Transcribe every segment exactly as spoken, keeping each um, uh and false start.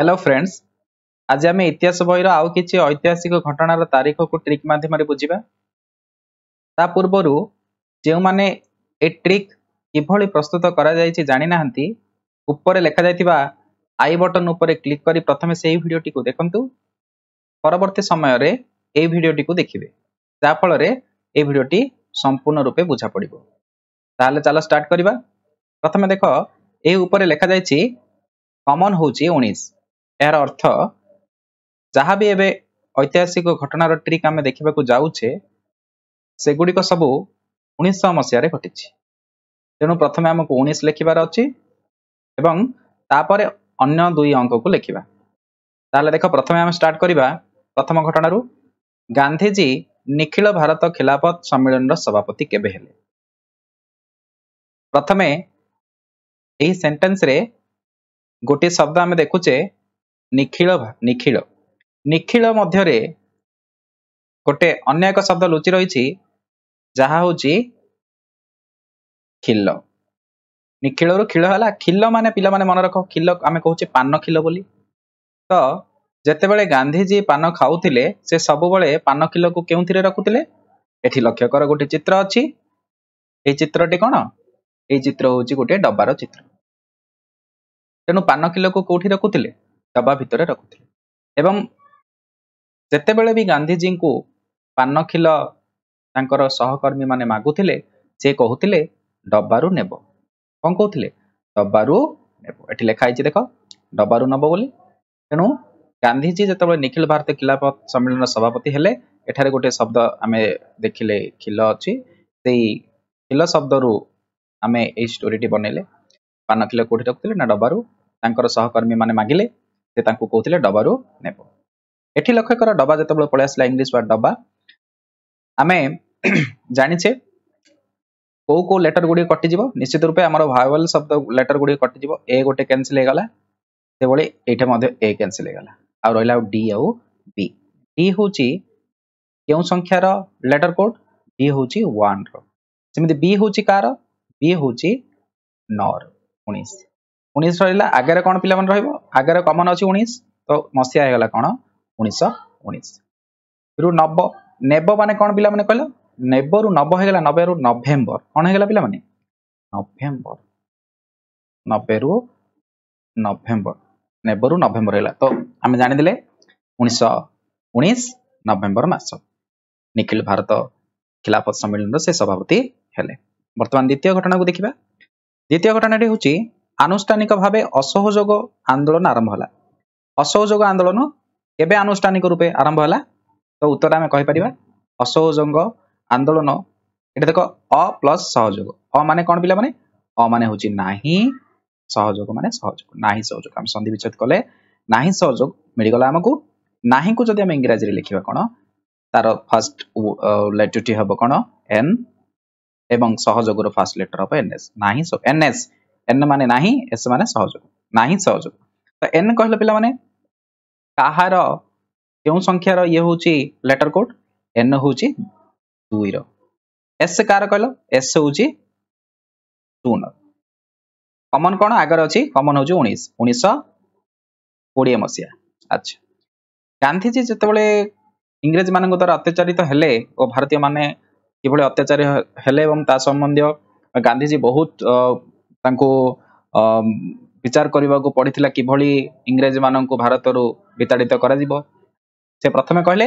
Hello friends, आज आम इतिहास बहिर आउ किछि ऐतिहासिक घटनार तारीख को ट्रिक माध्यम बुझा। ता पूर्वर जो माने ए ट्रिक किभली प्रस्तुत करा जायछि जानि नाहंती, ऊपर लिखा जायथिबा आई बटन ऊपर क्लिक करी प्रथमे सेही भिडियोटी को देखंतु। परवर्ती समय रे ए भिडियोटी को देखिबे, जा फल रे ए भिडियोटी संपूर्ण रूपे बुझा पड़िबो। ताहले चलो स्टार्ट करिबा। प्रथमे देखो ए ऊपर लिखा जायछि कॉमन होछि उन्नीस। यार अर्थ जहाँ भी एबे ऐतिहासिक घटनार ट्रिक आम देखा जाऊे सेगुड़िक सबू उन्नीस मसीह घटी। तेणु प्रथम आमको उन्नीस लिखार अच्छी एवं तापर अन्य दुई अंक को लिखा। ताले देख प्रथम आम स्टार्ट करिबा प्रथम घटनारू। गांधीजी निखिल भारत खिलाफत सम्मेलन सभापति केबे हेले? प्रथमे एही सेंटेंस रे गोटे शब्द आम देखुचे निखिल। निखिल निखिल मध्यरे गोटे अन्य एक शब्द लुचि रही, जहा होची खिल। निखिल रु खिल है। खिल माने पिला माने मन रख, खिल आम कहूचे पान खिल बोली। तो जेतेबेले गांधीजी पान खाऊले से सबुबले पान खिल को क्यों रखुले? एठी लक्ष्य कर गोटे चित्र अच्छी। ये चित्रटी कौन? ये चित्र होची गोटे डब्बार चित्र। तेणु पान खिल को कौटी रखुले? डबा भितर रखुले। एवं जेतेबेले भी गांधीजी को पान खिल तांकर सहकर्मी माने मागुथिले, से कहूथिले डब्बारू नेब। कौन कहूथिले? डब्बारू नेब। एठी लेखा आइछि देखो डब्बारू नेब बोली। तेणु गांधीजी जेतेबेले निखिल भारत खिलाफत सम्मेलन सभापति हेले, एठारे गोटे शब्द आमे देखिले खिल अछि। सेही खिल शब्दरू आमे एही स्टोरीटी बनेले। पान खिल कोठी रखुथिले ना डब्बारू, तांकर सहकर्मी माने मागिले, से तांको कहथिले डब्बारू नेब। एठी लक्ष्य कर डबा जेतेबेले पळे आसला इंग्लिश वर्ड डब्बा। आमे जानिछे को को लेटर गुडी कटि जिवो। निश्चित रूपे हमर वायवल शब्द लेटर गुडी कटि जिवो। ए गोटे कैंसिल हे गला, से बोले एटा मध्ये ए कैंसिल हे गला। आ रोइला डी आउ बी। डी होची केउ संख्या रो लेटर कोड? डी होची एक रो। सेमिति बी होची कार? बी होची नर उन्नीस। उन्नीस रोइला आगे कोन पिला मन रहइबो? आगे कॉमन अछि उन्नीस। तो मसिया हे गला कोन उन्नीस सौ उन्नीस। रु नब्बे। नेब माने कौन पिला माने कहला? नेब रु नब्बे हेगला। नब्बे रु नवेम्बर। कौन हेगला पिला माने? नवेम्बर। नब्बे रु नवेम्बर। नेब रु नवेम्बर हेला। तो आमे जानि देले उन्नीस सौ उन्नीस नवेम्बर मास निखिल भारत खिलाफत सम्मेलन से सभापति हेले। वर्तमान द्वितीय घटना को देखिबा। द्वितीय घटनाटी होची आनुष्ठानिक भाबे असहयोग आंदोलन आरंभ होला। असहयोग आंदोलन केबे आनुष्ठानिक रूपे आरंभ होला? तो उत्तर आम कहीपर असहयोग आंदोलन। ये देख अ प्लस सहयोग। अ माने कौन पिला माने? अ माने हूँ ना, सहयोग माने सहयोग ना, सहयोग आम सन्धि विच्छेद कले ना सहयोग मिलगला। आमको ना को जब आम इंग्राजी लिखा कौन तार फास्ट लेटर टी हम कौन एन, एवं सहयोग रो फास्ट लेटर हम एन एस। ना एन एस, एन माने ना, एस माने सहयोग, ना सहयोग। तो एन कहले पिला माने कहार क्यों संख्यार ये हूँ लेटर कोड? एन हूँ दुई। एस कार कहल? एस हूँ शून। कमन कौन आगर अच्छी? कमन हूँ उन्नीस, उन्नीस कोड़े मसीहा। अच्छा, गांधीजी जितेबाला इंग्रेज मान द्वारा अत्याचारित हेले और भारतीय माने कि अत्याचारी हेले एवं ता संबंधी गांधीजी बहुत तांको विचार करने को पड़ता किभली इंग्रेज मान भारत रु विताड़ित कर। से प्रथमे कहले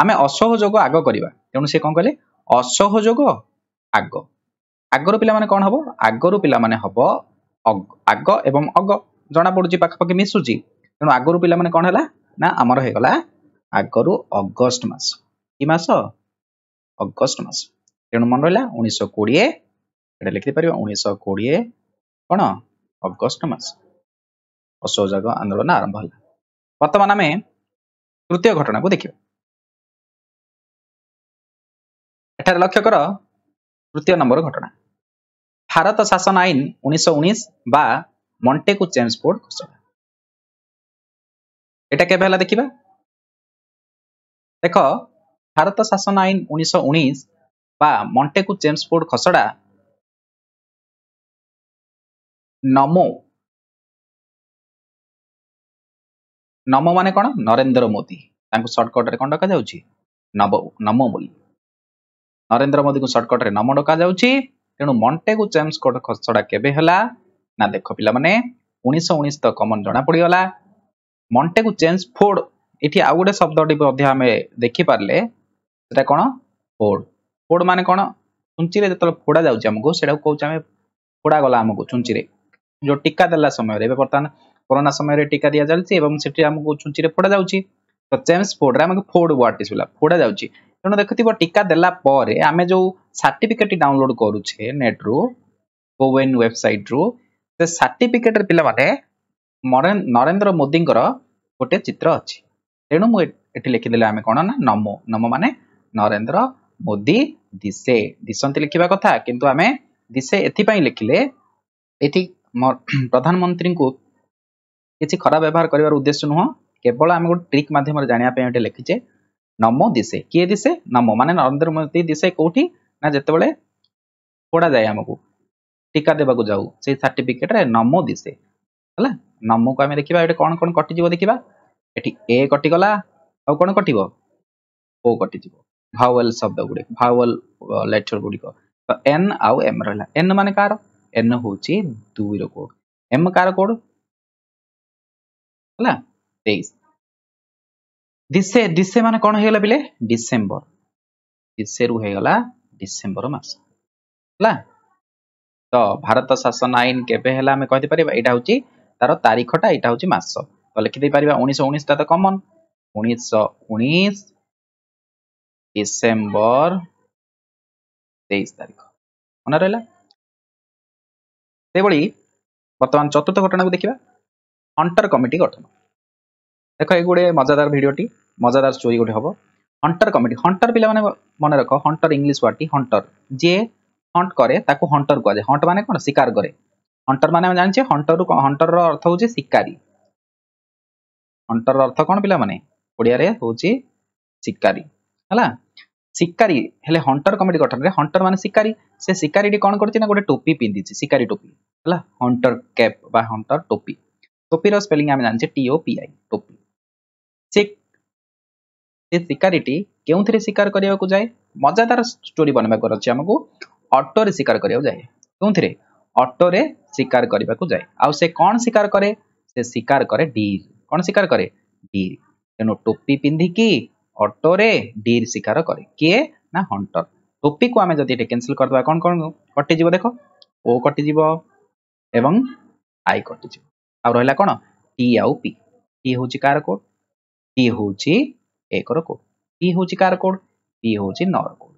आमे असहयोग आग करवा। तेणु से कौन कहले? असहयोग आग। आगर पिला माने कौन हबो? आगर पिला माने हबो आग एवं अग। जना पड़ुची पाखापाखि मिसुची। तेणु आगर पिला माने कौन हला ना आमर हेगला आगरू अगस्ट मास। कि मास? अगस्ट मास। तेणु मन रहा उन्नीस सौ बीस। एटा लिखि परिबा उन्नीस सौ बीस कौन अगस्ट मास असहयोग आंदोलन आरंभ होला। वर्तमान आमे तृतीय घटना को देखिए। एठार लक्ष्य कर तृतीय नंबर घटना। भारत शासन आईन उन्नीस सौ उन्नीस बा मॉन्टेगू जेम्स फोर्ड घोषणा। एटा केबे हला देखिबा। देखो भारत शासन आईन उन्नीस सौ उन्नीस बा मॉन्टेगू जेम्स फोर्ड घोषणा नमो नम मान कौन नरेंद्र मोदी सर्टकट्रे कौन डक नव नम बोली नरेंद्र मोदी को सर्टकट्रे नम डक तेणु मंटे को जेम्स कोड खसड़ा केबे हला ना देख पिला माने उन्नीस सौ उन्नीस तक कॉमन जना पड़ी गला मंटे को जेम्स फोर्ड एठी आ गोटे शब्द टी हमें देखि पारले सेटा कोन फोर्ड फोर्ड माने कोन चुंची रे जतल फोड़ा जाउची हमको सेटा को कहउची हमें फोड़ा गला हमको चुंची रे जो टीका देला समय रे बर्तमान कोरोना समय रे टीका दिया जालची एवं सेठी हमको चुंची रे फोड़ा जाउची तो जेम्स फोर्ड रे हमको फोर्ड वाट इसला फोड़ा जाउची तेणु देखो टीका देला पर आमे जो सर्टिफिकेट डाउनलोड करूचे नेट रु कोविन वेबसाइट रु से सर्टिफिकेट रे पिला माने नरेंद्र मोदी गोटे चित्र अछि तेणु मु एठी लिखि देले आमे कोन ना नमो नमो माने नरेंद्र मोदी दिसे दिसंती लिखिबा कथा किंतु आमे दिसे एथि पई लिखिले एथि प्रधानमंत्री को किछि खराब व्यवहार करिवार उद्देश्य न हो केवल आमे गोटे ट्रिक माध्यम रे जानिया पई एठे लिखिचे नमो दिसे किए दिसे नमो माने नरेंद्र मोदी दिसे कोठी ना जते बेले फोड़ा जाय हमकु टीका देबा को जाऊ से सर्टिफिकेट रे नमो दिसे हला नमो को आमे देखिबा एठे कोन कोन कटि जीव देखिबा एठी ए कटि गला आ कोन कटिबो ओ कटि जीव भावल शब्द गुड़े भावल लेटर गुड़िक तो एन आउ एम रहा एन मान कार एन हूँ दुई रोड एम कार कोड है तेईस दिसे दिसे मान कौन हो बिले डिसेम्बर दिसे रु होगा डिसेम्बर मस है तो भारत शासन आईन केवे कहीपर यहाँ हूँ तार तारीखटा यहाँ हूँ मस तो लिखिदे पार उन्नीस उन्नीस तो कमन उन्नीस उन्नीस डिसेम्बर तेईस तारीख मन रहा से बर्तमान चतुर्थ घटना को देखा हंटर कमिटी गठन देख ये गोटे मजादार भिडटी मजादार स्टोरी गोटे हम हंटर कमिटी हंटर पे मन रख हंटर इंग्लीश वार्ड टी हंटर जे हंट करे ताको हंटर कहुए हंट माने कौन शिकार करे हंटर माने जाने हंटर हंटर अर्थ हूँ शिकारी हंटर अर्थ कौन पे ओडिया हूँ शिकारी हला शिकारी हेले हंटर कमिटी गठन रे हंटर माने शिकारी से शिकारी कौन करना गोटे टोपी पिंधि शिकारी टोपी हला हंटर कैप बा हंटर टोपी टोपी रो स्पेलिंग आमे जानचे टी ओ पी आई टोपी से से शिकारी केउथरे शिकार करिया को जाए मजेदार स्टोरी बनबा कर अछि हमको ऑटो रे शिकार करिया जाए केउथरे ऑटो रे शिकार करिया को जाए आ से कोन शिकार करे से शिकार करे डीर कोन शिकार करे डीर तेनो टोपी पिंधि की ऑटो रे डीर शिकार करे किए ना हंटर टोपी को आमे जदी कैंसिल कर दबा कौन कौन कटि जीव देखो ओ कटि जीव एवं आई कटि जीव आ रहला कोन टी आउ पी टी होची कार कोड टी होची एक रो कोड पी होची कार कोड पी होची नर कोड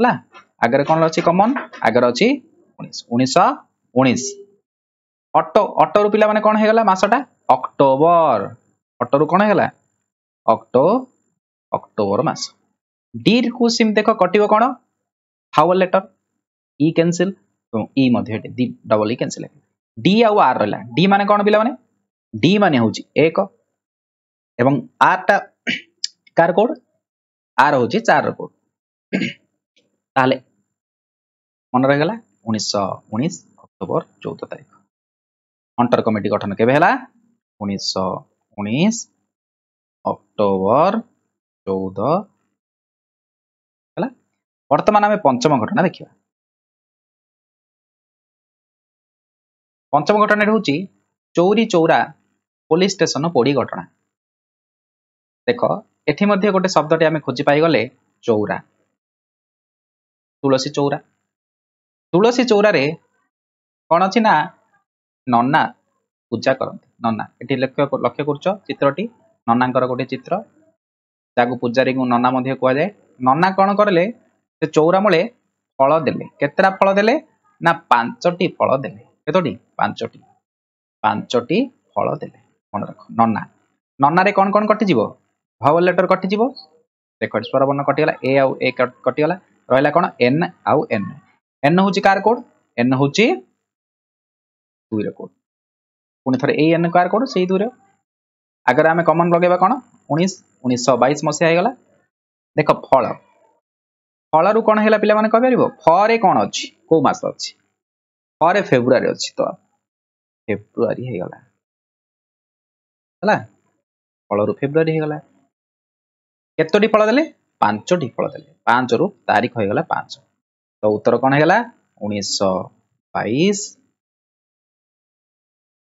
हला अगर कोन अछि कॉमन अगर अछि उन्नीस उन्नीस उन्नीस ऑटो ऑटो रु पिला माने कोन हे गेला मासटा अक्टोबर ऑटो रु कोन हे गेला ऑक्टो अक्टोबर मास डीर को सिम देख कटिव कौन हावल लेटर इ कैंसिल इ मध्य D double E cancel D आउ आर रहा डी माने कौन पिला माने डी माने हूँ एक एवं आर टा कार कोड आर हूँ चार कोड ताले मन रहीगला उन्नीस उन्नीस अक्टोबर चौदह तारीख अंटर कमिटी गठन केवे हला उन्नीस उन्नीस अक्टोबर चौदह है बर्तमान आम पंचम घटना देखा पंचम घटना हूँ चौरी चौरा पुलिस स्टेशन पोड़ी घटना देख एठी मध्य गोटे शब्द टी आम खोजी पाईगले चौरा तुलसी चौरा तुलसी चौरा रे कौन अच्छी ना नन्ना पूजा करते नन्ना ये लक्ष्य लक्ष्य कर चित्रटी नन्ना गोटे चित्र ताको पूजारी को नन्ना मध्य कह जाए नन्ना कौन करले से चौरा मूले फल देले केतरा फल देले ना पांचटी फल देले केतोटी पांचटी पांचटी फल देले मन रख नन्ना नन्ना रे कौन कौन कटि जीव भावल लेटर कटि जीव देखो स्वर वर्ण कटि गला ए आउ ए कटि गला रहला कोन एन आउ एन एन होची कार कोड एन होची दुई रे कोड पुनी थरे ए एन कार कोड सेई दुई रे अगर आमे कॉमन लगेबा कोन उन्नीस उन्नीस बैश मसीहा देख फल फल रु कौन है पे मैंने कह पार फरे कौन अच्छी कौ मस अच्छी फरे फेब्रुआरी अच्छी तो फेब्रुआरी है फल फेब्रुआरी हो गला केतोटी फल देले पांचटी फल देले पांच रु तारीख हो गला पांच तो उत्तर कौन है उन्नीस बाईस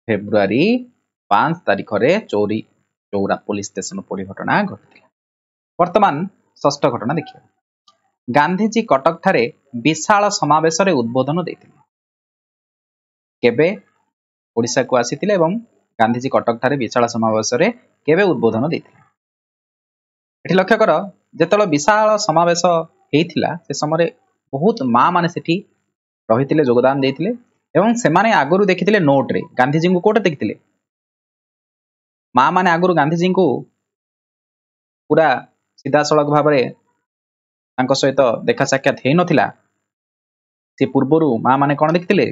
फेब्रुआरी पांच तारीख रे चोरी चौरा पुलिस स्टेशन पोड़ी घटना घटी। वर्तमान षष्ठ घटना देखिए गांधीजी कटक ठारे विशाल समावेश उद्बोधन देथिले केबे ओडिसा को आसीथिले एवं गांधीजी कटक ठारे विशाल समावेश केबे उद्बोधन देथिले एठी लक्ष्य कर जेतलो विशाल समावेश हेइथिला से समय बहुत मां माने सेठी रहिथिले योगदान देथिले एवं से माने आगरु देखिथिले नोट रे गांधीजी को कोटे देखिथिले मां माने आगरु गांधीजी को पूरा सीधा सड़क भाव में सहित देखा साक्षात हो नाला से पूर्वर माँ मैंने कौन देखी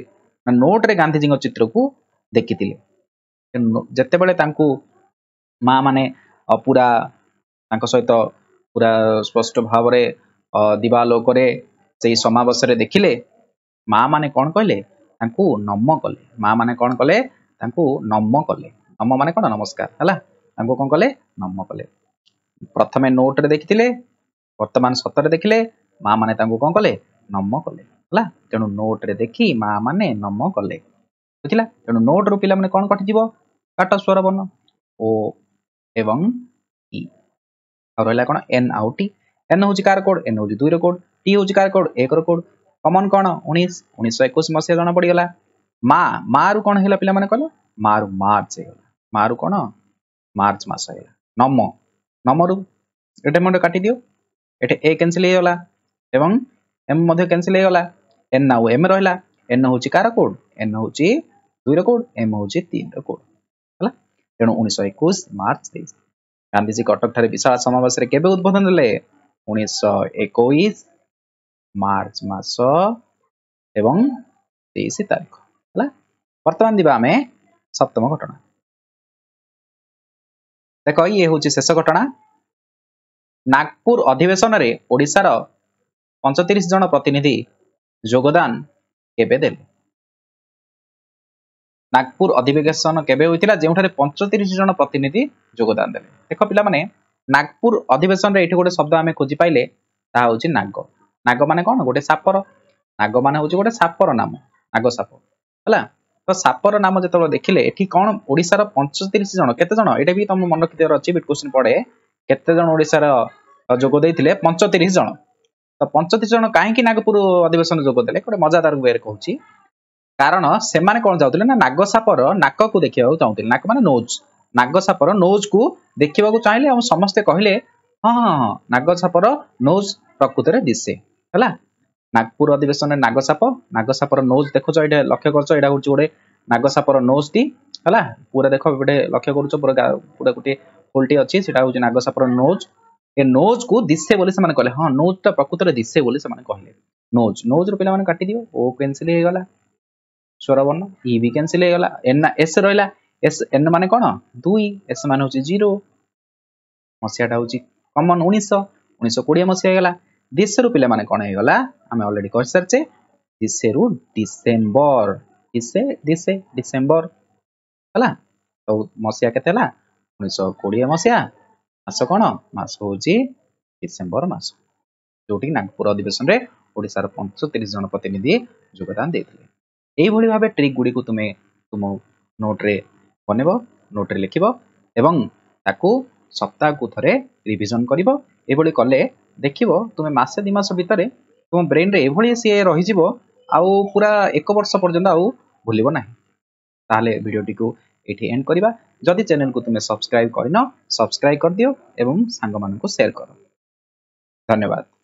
नोट्रे गांधीजी चित्र को देखी जिते बड़े माँ मैंने पूरा सहित पूरा स्पष्ट भाव में दिवालोक से समावेश देखिले माँ मैंने कौन कहले नम कले माँ मैंने कौन कले नम कले नम मान कौन नमस्कार है कौन कले नम कले प्रथम नोट रे देखिले वर्तमान सतरे देखिले माँ माने कौन कले नम कले है तेणु नोट रे देखी माँ माने नम कले बुझा तेणु नोट रु पे कौन कटि काट स्वर वर्ण ओ एवं टी रहा कौन एन आउ टी एन हूँ कार कोड एन हूँ दुई रोड टी हूँ कार कोड एक रोड कमन कौन उन्नीस उन्नीस एकुश मसीहा जना पड़गला माँ माँ रु कौन है पे कले माँ रु मार्च हो माँ रु कौन मार्च मस है नम नम रु एटे मुझे काटि दियो एटे ए कैंसिल होगा एवं एम कैंसिल होगा एन आउ एम रहा एन हूँ कार कोड एन हूँ दुईर कोड एम हूँ तीन रोड है तेणु उन्नीस एकुश मार्च तेईस गांधीजी कटक ठारे विशाल समावेश केबे उद्बोधन देले उन्नीस एकुश मार्च मास एवं तेईस तारीख है। बर्तमान दिबा आमे सप्तम घटना देख ये हूँ शेष घटना नागपुर अधिवेशन रे ओडिशार पैंतीस जन प्रतिनिधि योगदान केबे देले नागपुर अधिवेशन केबे होइतिला जेउठारे पैंतीस जन प्रतिनिधि योगदान देले देख पिला माने नागपुर अधिवेशन रे एठी गोटे शब्द आमे खोजि पाइले ता होछि नाग नाग माने कोन गोटे सापर नाग माने होछि गोटे सापर नाम नाग साप हला तो सापर नाम जतबो देखिले एठी कोन ओडिशार पैंतीस जन केते जन एटा भी तुम मन रखि देर अछि बिट क्वेश्चन पड़े केते जन ओडिसा रा जोग देइथिले पैंतीस जन तो पैंतीस जन काहेकि नागपुर अधिवेशन जोग देले गोटे मजादार बेर कहूची कारण से माने कोन जाउतले ना नाग सापर नाक को देखिबा चाहूतले नाक माने नोज नाग सापर नोज को देखिबा को चाहिले हम समस्त कहिले हां हां नाग सापर नोज प्रकृति रे दिसे हला नागपुर अधिवेशन रे नाग साप नाग सापर नोज देखो एटा लक्ष्य करछ एटा होची गोटे नाग सापर नोज ती हला पूरा देखो एटा लक्ष्य करछ पूरा पूरा गुटे होल्टी अच्छी से नाग सापर नोज ए नोज को दिशे बोली से कहले हाँ नोज टा प्रकृत दिशे बोली से कहले नोज नोज रो पे काटि दियो ओ कैंसिल हो गला स्वर वर्ण ई भी कैंसिल हो गला एन एस रहला एस एन माने कोन दुई एस माने होची जीरो मसियाटा होची कॉमन उन्नीस उन्नीस सौ बीस मसिया गला दिशे रो पे कोन हो गला हम ऑलरेडी कह सरचे दिशे रो डिसेंबर दिशे दिशे डिसेंबर हला तो मसिया केते हला उन्नीस कोड़े मसीहा मास कौन मस हूँ डिसेम्बर मस जो नागपुर अधिवेशन में ओडिशार पैंतीस जन प्रतिनिधि योगदान देते यही भाव ट्रिक गुड़ी को तुम्हें तुम नोट्रे बनब नोट्रे लिख सप्ताह को थे रिविजन कर ये कले देख तुम्हें मसे दिमास भितर तुम ब्रेन रे ये सी रही पूरा एक वर्ष पर्यंत आउ भूल ना ताहले वीडियोटी को ये एंड करवा जदि चैनल को तुम्हें सब्सक्राइब करन सब्सक्राइब कर दियो एवं सांग मानन को शेयर करो। धन्यवाद।